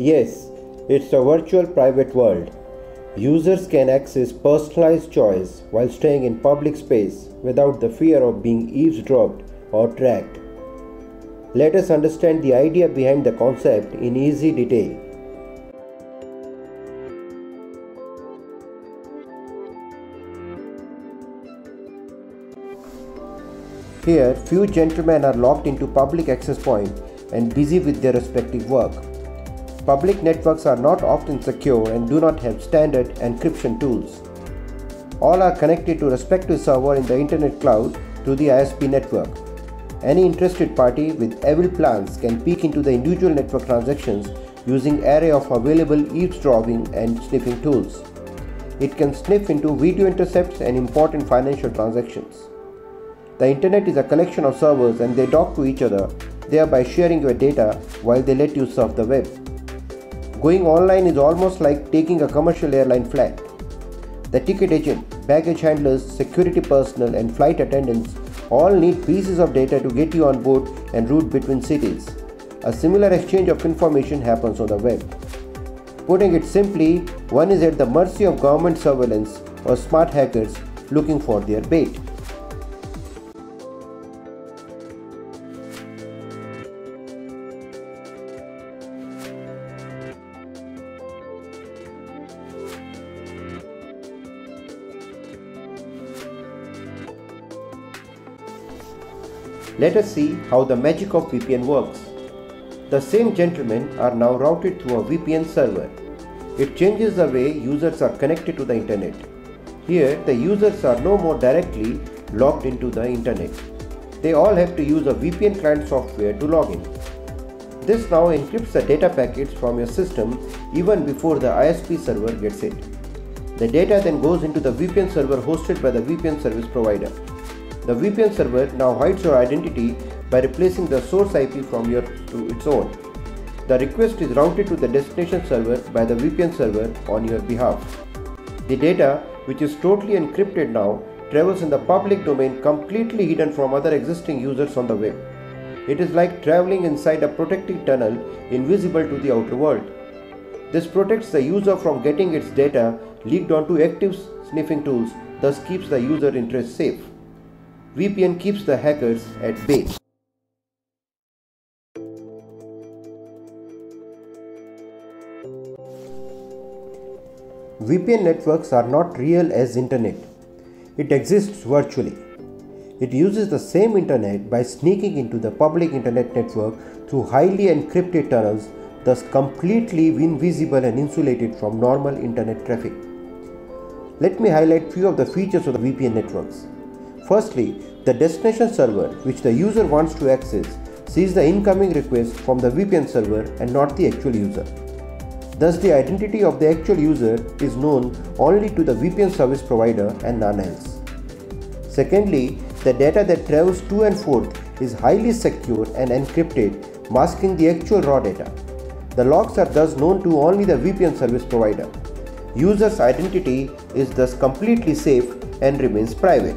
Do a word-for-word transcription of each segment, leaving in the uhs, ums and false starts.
Yes, it's a virtual private world. Users can access personalized choice while staying in public space without the fear of being eavesdropped or tracked. Let us understand the idea behind the concept in easy detail. Here, few gentlemen are locked into public access point and busy with their respective work. Public networks are not often secure and do not have standard encryption tools. All are connected to respective server in the internet cloud through the I S P network. Any interested party with evil plans can peek into the individual network transactions using array of available eavesdropping and sniffing tools. It can sniff into video intercepts and important financial transactions. The internet is a collection of servers and they talk to each other, thereby sharing your data while they let you surf the web. Going online is almost like taking a commercial airline flight. The ticket agent, baggage handlers, security personnel and flight attendants all need pieces of data to get you on board and route between cities. A similar exchange of information happens on the web. Putting it simply, one is at the mercy of government surveillance or smart hackers looking for their bait. Let us see how the magic of V P N works. The same gentlemen are now routed through a V P N server. It changes the way users are connected to the internet. Here, the users are no more directly logged into the internet. They all have to use a V P N client software to log in. This now encrypts the data packets from your system even before the I S P server gets it. The data then goes into the V P N server hosted by the V P N service provider. The V P N server now hides your identity by replacing the source I P from your to its own. The request is routed to the destination server by the V P N server on your behalf. The data, which is totally encrypted now, travels in the public domain completely hidden from other existing users on the web. It is like traveling inside a protective tunnel invisible to the outer world. This protects the user from getting its data leaked onto active sniffing tools, thus keeps the user interest safe. V P N keeps the hackers at bay. V P N networks are not real as internet. It exists virtually. It uses the same internet by sneaking into the public internet network through highly encrypted tunnels, thus completely invisible and insulated from normal internet traffic. Let me highlight few of the features of the V P N networks. Firstly, the destination server, which the user wants to access, sees the incoming request from the V P N server and not the actual user. Thus, the identity of the actual user is known only to the V P N service provider and none else. Secondly, the data that travels to and forth is highly secure and encrypted, masking the actual raw data. The logs are thus known to only the V P N service provider. User's identity is thus completely safe and remains private.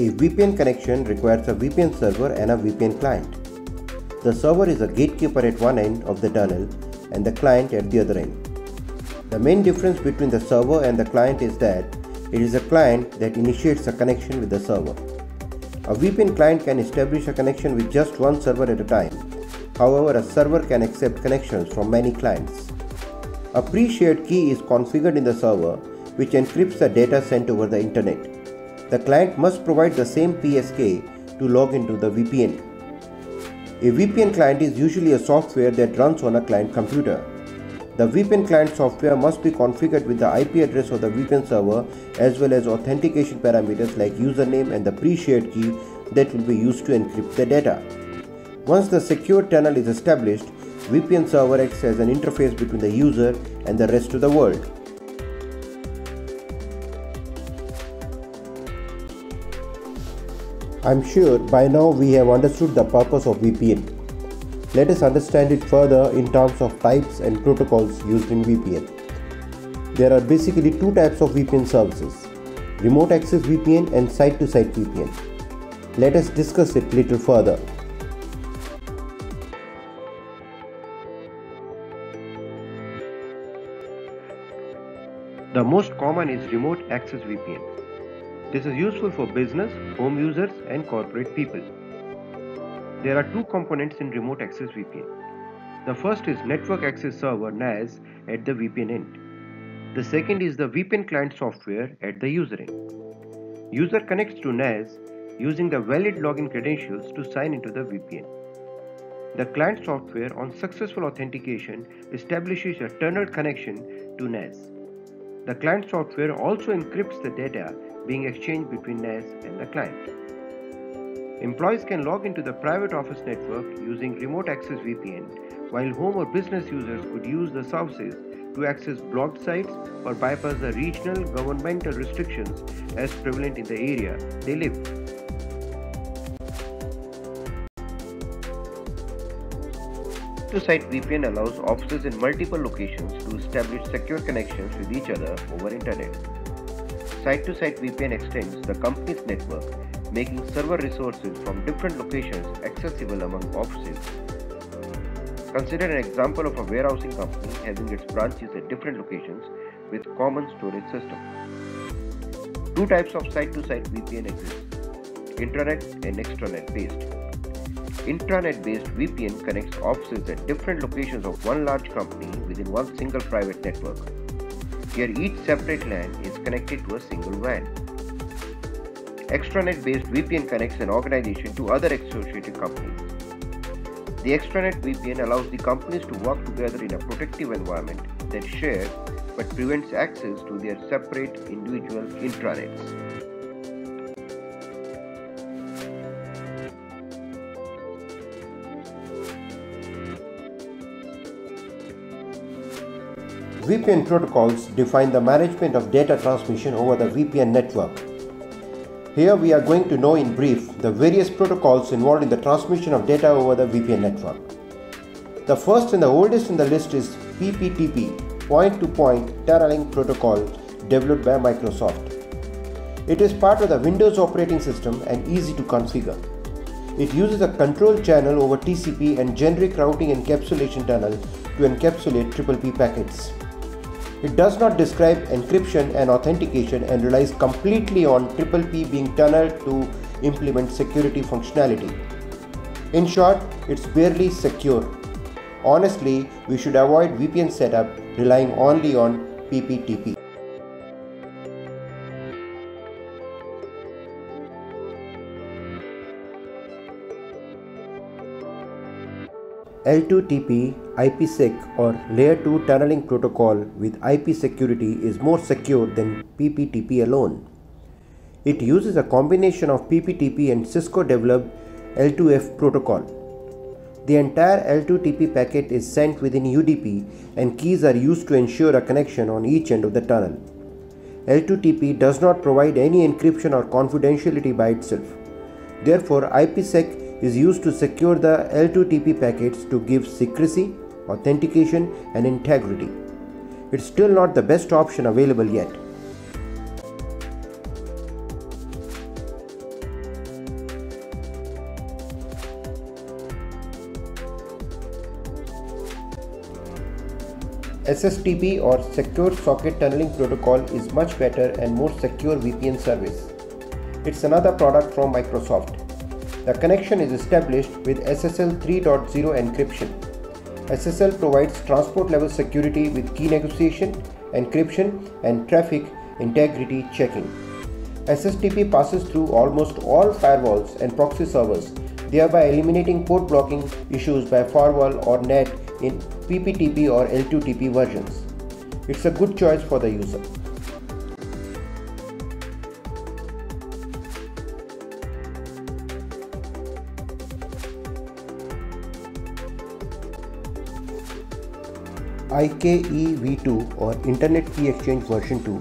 A V P N connection requires a V P N server and a V P N client. The server is a gatekeeper at one end of the tunnel and the client at the other end. The main difference between the server and the client is that it is a client that initiates a connection with the server. A V P N client can establish a connection with just one server at a time. However, a server can accept connections from many clients. A pre-shared key is configured in the server, which encrypts the data sent over the internet. The client must provide the same P S K to log into the V P N. A V P N client is usually a software that runs on a client computer. The V P N client software must be configured with the I P address of the V P N server as well as authentication parameters like username and the pre-shared key that will be used to encrypt the data. Once the secure tunnel is established, V P N server acts as an interface between the user and the rest of the world. I'm sure by now we have understood the purpose of V P N. Let us understand it further in terms of types and protocols used in V P N. There are basically two types of V P N services. remote access V P N and site-to-site V P N. Let us discuss it little further. The most common is remote access V P N. This is useful for business, home users and corporate people. There are two components in remote access V P N. The first is network access server N A S at the V P N end. The second is the V P N client software at the user end. User connects to N A S using the valid login credentials to sign into the V P N. The client software, on successful authentication, establishes a tunnel connection to N A S. The client software also encrypts the data being exchanged between N A S and the client. Employees can log into the private office network using remote access V P N, while home or business users could use the services to access blocked sites or bypass the regional governmental restrictions as prevalent in the area they live. Site-to-site V P N allows offices in multiple locations to establish secure connections with each other over internet. Site-to-site V P N extends the company's network, making server resources from different locations accessible among offices. Consider an example of a warehousing company having its branches at different locations with common storage system. Two types of site-to-site V P N exist: intranet and extranet based. Intranet based V P N connects offices at different locations of one large company within one single private network. Here each separate LAN is connected to a single W A N. Extranet based V P N connects an organization to other associated companies. The extranet V P N allows the companies to work together in a protective environment that share but prevents access to their separate individual intranets. V P N protocols define the management of data transmission over the V P N network. Here we are going to know in brief the various protocols involved in the transmission of data over the V P N network. The first and the oldest in the list is P P T P, Point-to-Point Teralink Protocol, developed by Microsoft. It is part of the Windows operating system and easy to configure. It uses a control channel over T C P and generic routing encapsulation tunnel to encapsulate P P T P packets. It does not describe encryption and authentication and relies completely on P P T P being tunneled to implement security functionality. In short, it's barely secure. Honestly, we should avoid V P N setup relying only on P P T P. L two T P, IPsec or Layer two Tunneling Protocol with I P security is more secure than P P T P alone. It uses a combination of P P T P and Cisco developed L two F protocol. The entire L two T P packet is sent within U D P and keys are used to ensure a connection on each end of the tunnel. L two T P does not provide any encryption or confidentiality by itself. Therefore, IPsec is used to secure the L two T P packets to give secrecy, authentication and integrity. It's still not the best option available yet. S S T P or Secure Socket Tunneling Protocol is much better and more secure V P N service. It's another product from Microsoft. The connection is established with S S L three point zero encryption. S S L provides transport level security with key negotiation, encryption and traffic integrity checking. S S T P passes through almost all firewalls and proxy servers, thereby eliminating port blocking issues by firewall or N A T in P P T P or L two T P versions. It's a good choice for the user. I K E v two or Internet Key Exchange version two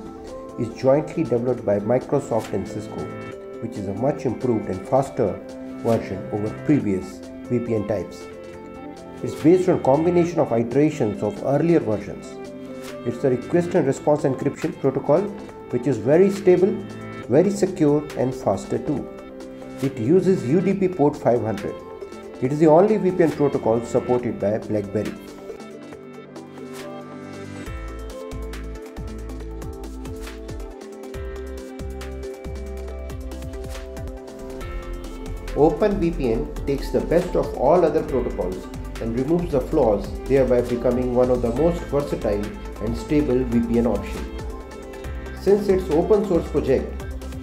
is jointly developed by Microsoft and Cisco, which is a much improved and faster version over previous V P N types. It's based on a combination of iterations of earlier versions. It's a request and response encryption protocol which is very stable very secure and faster too. It uses U D P port five hundred. It is the only V P N protocol supported by BlackBerry. OpenVPN takes the best of all other protocols and removes the flaws, thereby becoming one of the most versatile and stable V P N options. Since it's open source project,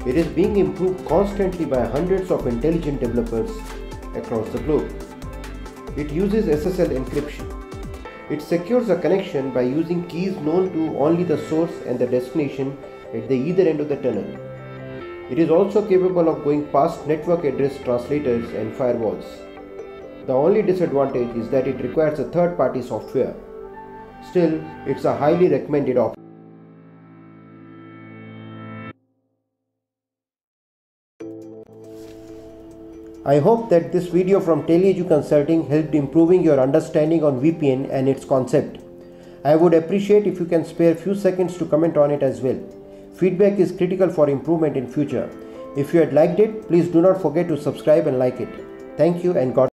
it is being improved constantly by hundreds of intelligent developers across the globe. It uses S S L encryption. It secures a connection by using keys known to only the source and the destination at the either end of the tunnel. It is also capable of going past network address translators and firewalls. The only disadvantage is that it requires a third-party software. Still, it's a highly recommended option. I hope that this video from TeleEdu Consulting helped improving your understanding on V P N and its concept. I would appreciate if you can spare few seconds to comment on it as well. Feedback is critical for improvement in future. If you had liked it, please do not forget to subscribe and like it. Thank you and God bless.